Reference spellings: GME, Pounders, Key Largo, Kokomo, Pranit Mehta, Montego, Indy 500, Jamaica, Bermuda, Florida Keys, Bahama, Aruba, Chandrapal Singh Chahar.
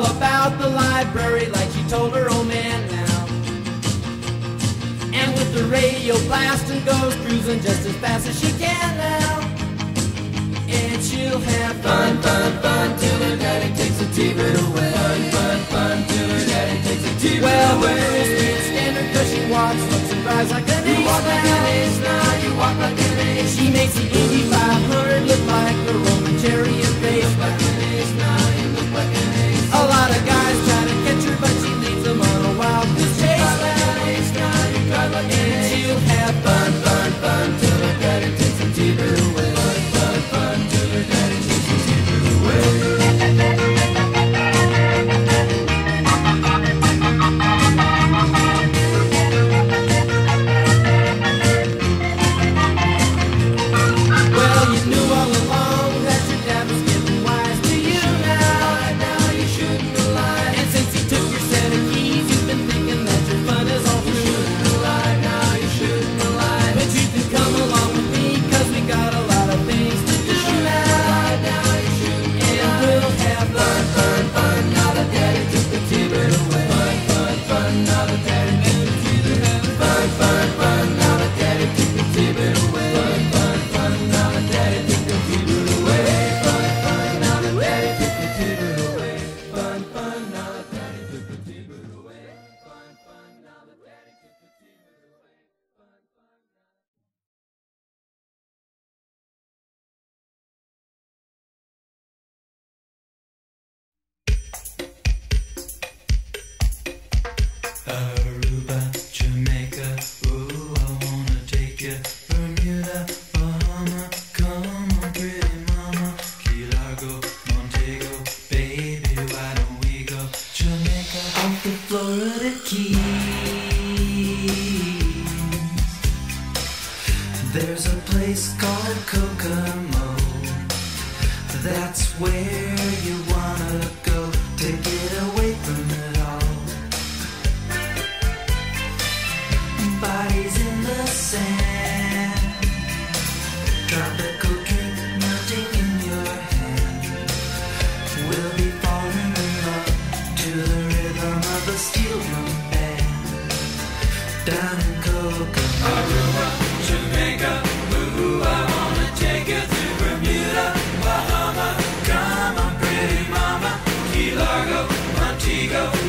all about the library like she told her old man now. And with the radio blasting, goes cruising just as fast as she can now. And she'll have fun, fun, fun till her daddy takes the T-bird away. Fun, fun, fun till her daddy takes the T-bird away. Well, the girl can't stand her 'cause she walks, looks and rides like an ace now. You walk like an ace. She makes the Indy 500 look like the Roman chariot race. A lot of guys try to catch her, but she leads them on a wild goose chase. And she'll have fun, fun, fun till her daddy takes the T-bird away. Fun, fun, fun till her daddy takes the T-bird away. Well, you knew all along that your dad was getting wise to you now. Now you shouldn't lie. And since he took your set of keys, you've been thinking that your fun is all through. You shouldn't lie. Now you shouldn't lie. But you can come along with me 'cause we got a lot of things to do now. Now you shouldn't lie. And we'll have fun, fun, fun. Now that daddy took the T-bird away. Fun, fun, fun. Now that daddy took the T-bird away. Fun, fun, fun. Now that daddy took the T-bird away. Fun, fun, fun. Now that daddy took the T-bird away. Fun, fun. Now that daddy took the T-bird away. Fun, fun. Now that daddy took the T-bird away. Fun, fun. Now that daddy took the T-bird away. Fun, fun. Aruba, Jamaica, ooh, I wanna take you. Bermuda, Bahama, come on pretty mama. Key Largo, Montego, baby, why don't we go? Jamaica, off the Florida Keys. There's a place called Kokomo. That's where you wanna go to get away from it all. Bodies in the sand, tropical drink melting in your hand. We'll be falling in love to the rhythm of a steel drum band. Down in Kokomo, Aruba, Jamaica, ooh, I wanna take you to Bermuda, Bahama. Come on, pretty mama, Key Largo, Montego.